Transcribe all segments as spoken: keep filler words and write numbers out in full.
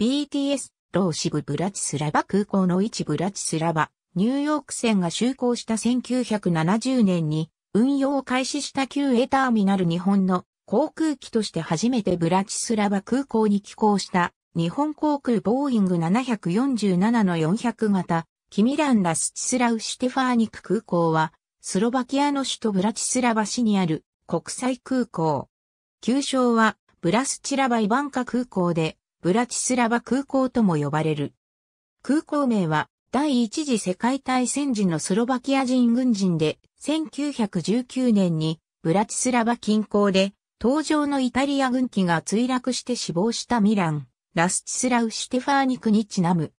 ビーティーエス、ローシブブラチスラバ空港の一ブラチスラバ、ニューヨーク線が就航したせんきゅうひゃくななじゅうねんに運用を開始した旧 A ターミナル日本の航空機として初めてブラチスラバ空港に寄港した日本航空ボーイングななよんななのよんひゃく型キミラン・ラスチスラウ・シュテファーニク空港はスロバキアの首都ブラチスラバ市にある国際空港。旧称はブラスチラバ・イヴァンカ空港でブラチスラバ空港とも呼ばれる。空港名は第一次世界大戦時のスロバキア人軍人でせんきゅうひゃくじゅうきゅうねんにブラチスラバ近郊で搭乗のイタリア軍機が墜落して死亡したミラン・ラスチスラウ・シュテファーニクにちなむ。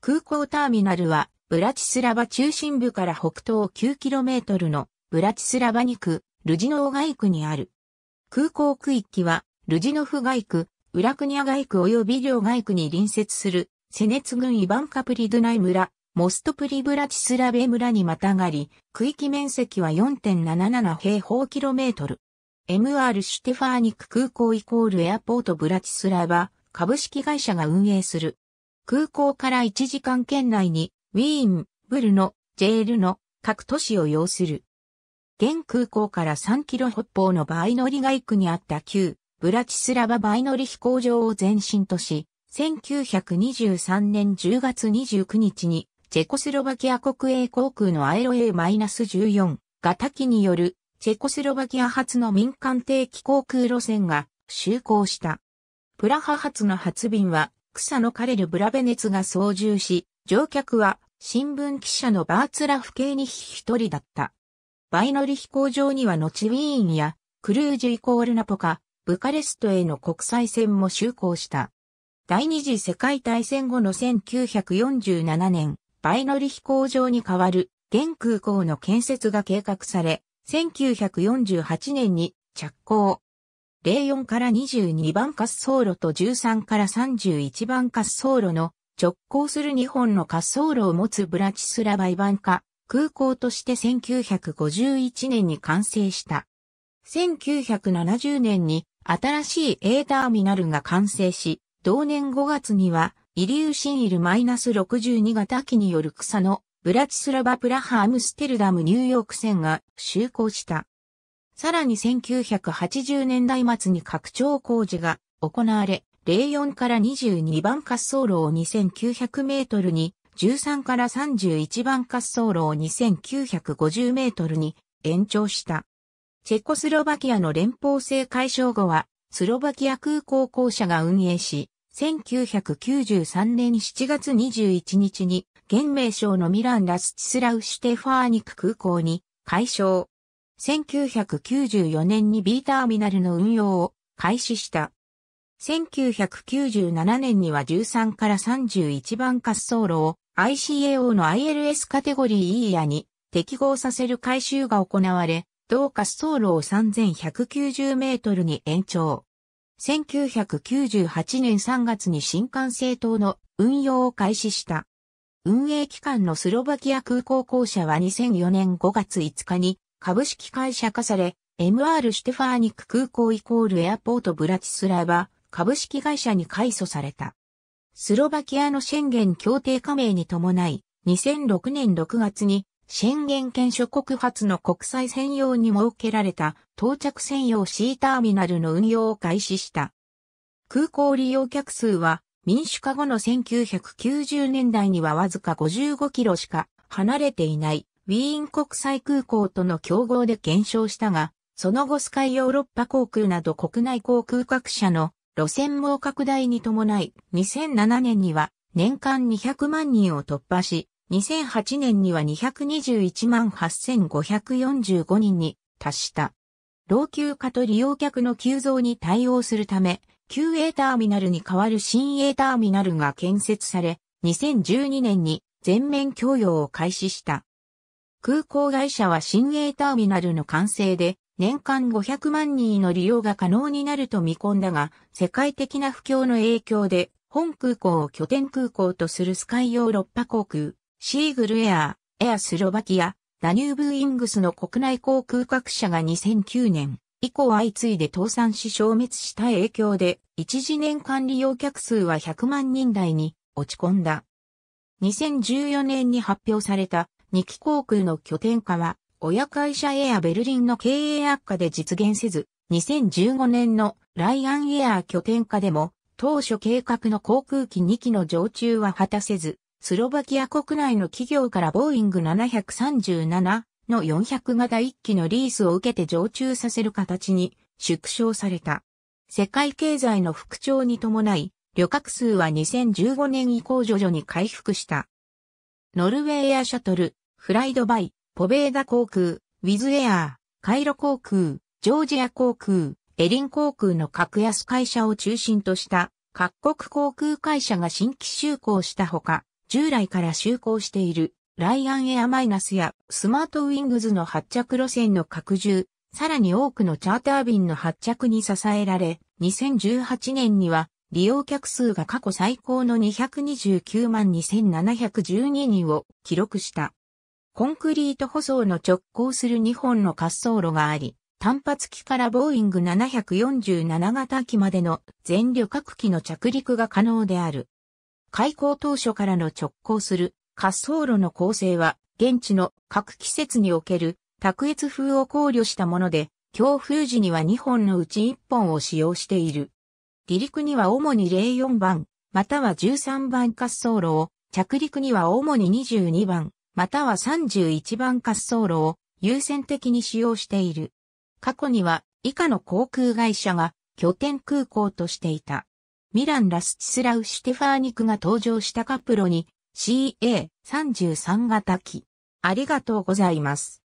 空港ターミナルはブラチスラバ中心部から北東 きゅうキロメートル のブラチスラバニ区、ルジノー街区にある。空港区域はルジノフ街区、ウラクニャ街区及び両街区に隣接する、セネツ郡イバンカプリドゥナイ村、モストプリブラチスラベ村にまたがり、区域面積は よんてんなななな 平方キロメートル。エムアール シュテファーニク空港イコールエアポートブラチスラバ株式会社が運営する。空港からいちじかん圏内に、ウィーン、ブルノ、ジェールの各都市を要する。現空港からさんキロ北方のバイノリ街区にあった旧ブラチスラババイノリ飛行場を前身とし、せんきゅうひゃくにじゅうさんねんじゅうがつにじゅうくにちに、チェコスロバキア国営航空のアエロ エーじゅうよん 型機による、チェコスロバキア発の民間定期航空路線が就航した。プラハ発の発便は、草野カレル・ブラベネツが操縦し、乗客は新聞記者のバーツラフケーニヒ一人だった。バイノリ飛行場には後ウィーンや、クルージュイコールナポカ、ブカレストへの国際線も就航した。第二次世界大戦後のせんきゅうひゃくよんじゅうななねん、バイノリ飛行場に代わる現空港の建設が計画され、せんきゅうひゃくよんじゅうはちねんに着工。ゼロよんからにじゅうにばん滑走路とじゅうさんからさんじゅういちばん滑走路の直行するにほんの滑走路を持つブラチスラバ・イヴァンカ空港としてせんきゅうひゃくごじゅういちねんに完成した。せんきゅうひゃくななじゅうねんに新しい A ターミナルが完成し、同年ごがつにはイリューシンイル ろくじゅうに 型機による草野、ブラチスラバプラハアムステルダムニューヨーク線が就航した。さらにせんきゅうひゃくはちじゅうねんだい末に拡張工事が行われ、ゼロよんからにじゅうにばん滑走路をにせんきゅうひゃくメートルに、じゅうさんからさんじゅういちばん滑走路をにせんきゅうひゃくごじゅうメートルに延長した。チェコスロバキアの連邦制解消後は、スロバキア空港公社が運営し、せんきゅうひゃくきゅうじゅうさんねんしちがつにじゅういちにちに、現名称のミラン・ラスチスラウ・シュテファーニク空港に改称。せんきゅうひゃくきゅうじゅうよねんに B ターミナルの運用を開始した。せんきゅうひゃくきゅうじゅうななねんにはじゅうさんからさんじゅういちばん滑走路を アイシーエーオー の アイエルエス カテゴリー E やに適合させる改修が行われ、同滑走路をさんぜんひゃくきゅうじゅうメートルに延長。せんきゅうひゃくきゅうじゅうはちねんさんがつに新管制塔の運用を開始した。運営機関のスロバキア空港公社はにせんよねんごがついつかに株式会社化され、エムアール シュテファーニク空港イコールエアポートブラチスラバ株式会社に改組された。スロバキアのシェンゲン協定加盟に伴い、にせんろくねんろくがつにシェンゲン圏諸国発の国際専用に設けられた到着専用 C ターミナルの運用を開始した。空港利用客数は民主化後のせんきゅうひゃくきゅうじゅうねんだいにはわずかごじゅうごキロしか離れていないウィーン国際空港との競合で減少したが、その後スカイヨーロッパ航空など国内航空各社の路線網拡大に伴い、にせんななねんには年間にひゃくまんにんを突破し、にせんはちねんにはにひゃくにじゅういちまんはっせんごひゃくよんじゅうごにんに達した。老朽化と利用客の急増に対応するため、旧 A ターミナルに代わる新 A ターミナルが建設され、にせんじゅうにねんに全面供用を開始した。空港会社は新 A ターミナルの完成で年間ごひゃくまんにんの利用が可能になると見込んだが、世界的な不況の影響で本空港を拠点空港とするスカイヨーロッパ航空、シーグルエア、エアスロバキア、ダニューブウィングスの国内航空各社がにせんきゅうねん以降相次いで倒産し消滅した影響で、一時年間利用客数はひゃくまんにん台に落ち込んだ。にせんじゅうよねんに発表されたに機航空の拠点化は、親会社エアベルリンの経営悪化で実現せず、にせんじゅうごねんのライアンエア拠点化でも、当初計画の航空機にきの常駐は果たせず、スロバキア国内の企業からボーイングななさんななのよんひゃく型いっきのリースを受けて常駐させる形に縮小された。世界経済の復調に伴い、旅客数はにせんじゅうごねん以降徐々に回復した。ノルウェーエアシャトル、フライドバイ、ポベーダ航空、ウィズエアー、カイロ航空、ジョージア航空、エリン航空の格安会社を中心とした各国航空会社が新規就航したほか、従来から就航しているライアンエアマイナスやスマートウィングズの発着路線の拡充、さらに多くのチャーター便の発着に支えられ、にせんじゅうはちねんには利用客数が過去最高のにひゃくにじゅうきゅうまんにせんななひゃくじゅうににんを記録した。コンクリート舗装の直行するにほんの滑走路があり、単発機からボーイングななよんなな型機までの全旅客機の着陸が可能である。開港当初からの直行する滑走路の構成は現地の各季節における卓越風を考慮したもので、強風時にはにほんのうちいっぽんを使用している。離陸には主にぜろよんばん、またはじゅうさんばん滑走路を、着陸には主ににじゅうにばん、またはさんじゅういちばん滑走路を優先的に使用している。過去には以下の航空会社が拠点空港としていた。ミラン・ラスチスラウ・シュテファーニクが登場したカプロに シーエーさんじゅうさん 型機。ありがとうございます。